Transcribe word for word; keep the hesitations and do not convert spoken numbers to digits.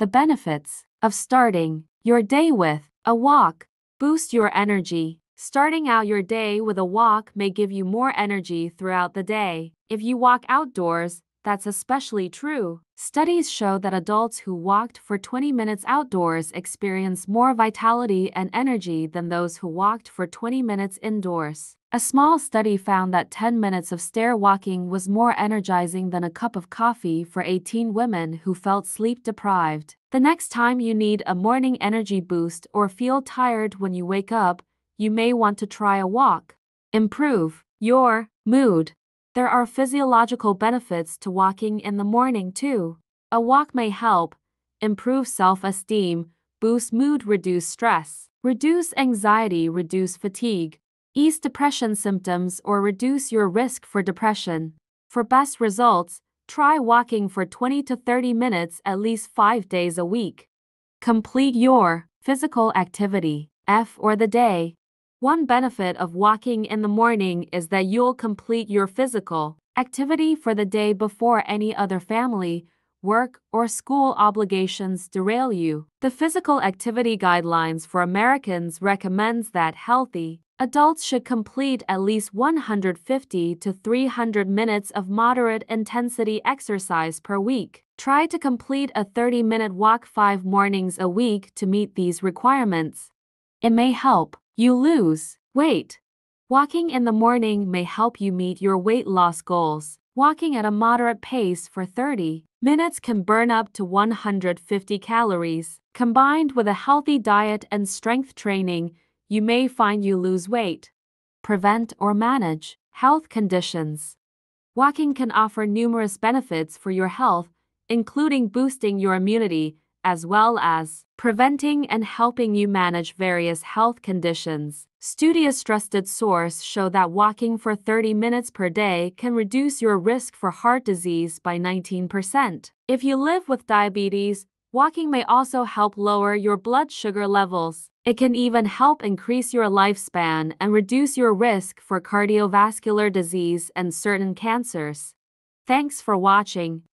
The benefits of starting your day with a walk boost your energy. Starting out your day with a walk may give you more energy throughout the day. If you walk outdoors, that's especially true. Studies show that adults who walked for twenty minutes outdoors experience more vitality and energy than those who walked for twenty minutes indoors. A small study found that ten minutes of stair walking was more energizing than a cup of coffee for eighteen women who felt sleep-deprived. The next time you need a morning energy boost or feel tired when you wake up, you may want to try a walk. Improve your mood. There are physiological benefits to walking in the morning too. A walk may help improve self-esteem, boost mood, reduce stress, reduce anxiety, reduce fatigue, ease depression symptoms, or reduce your risk for depression. For best results, try walking for twenty to thirty minutes at least five days a week. Complete your physical activity F or the day. One benefit of walking in the morning is that you'll complete your physical activity for the day before any other family, work, or school obligations derail you. The Physical Activity Guidelines for Americans recommends that healthy adults should complete at least one hundred fifty to three hundred minutes of moderate intensity exercise per week. Try to complete a thirty-minute walk five mornings a week to meet these requirements. It may help you lose weight. Walking in the morning may help you meet your weight loss goals. Walking at a moderate pace for thirty minutes can burn up to one hundred fifty calories. Combined with a healthy diet and strength training, you may find you lose weight. Prevent or manage health conditions. Walking can offer numerous benefits for your health, including boosting your immunity, as well as preventing and helping you manage various health conditions. Studies trusted source show that walking for thirty minutes per day can reduce your risk for heart disease by nineteen percent. If you live with diabetes, walking may also help lower your blood sugar levels. It can even help increase your lifespan and reduce your risk for cardiovascular disease and certain cancers. Thanks for watching.